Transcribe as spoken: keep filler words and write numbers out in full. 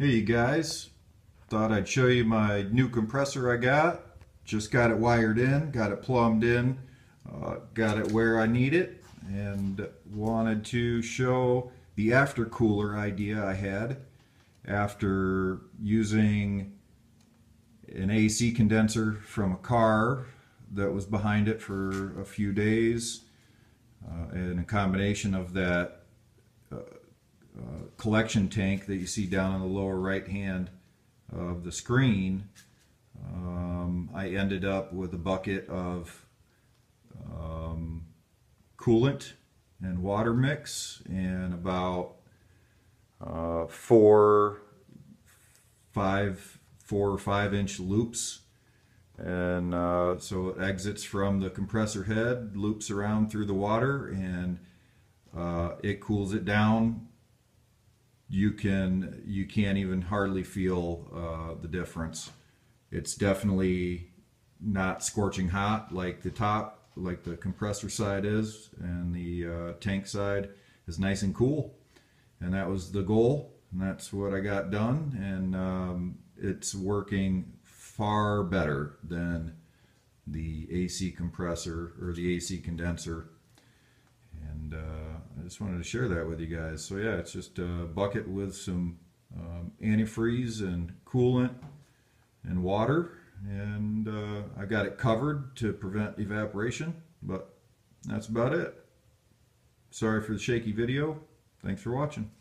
Hey you guys, thought I'd show you my new compressor I got. Just got it wired in, got it plumbed in, uh, got it where I need it, and wanted to show the aftercooler idea I had after using an A C condenser from a car that was behind it for a few days, uh, and a combination of that uh, Uh, collection tank that you see down in the lower right hand of the screen. um, I ended up with a bucket of um, coolant and water mix and about uh, four five four or five inch loops, and uh, so it exits from the compressor head, loops around through the water, and uh, it cools it down. You can you can't even hardly feel uh, the difference. It's definitely not scorching hot like the top, like the compressor side is, and the uh, tank side is nice and cool. And that was the goal, and that's what I got done. And um, it's working far better than the A C compressor or the A C condenser. And uh, I just wanted to share that with you guys. So yeah, it's just a bucket with some um, antifreeze and coolant and water, and uh, I got it covered to prevent evaporation, but that's about it. Sorry for the shaky video. Thanks for watching.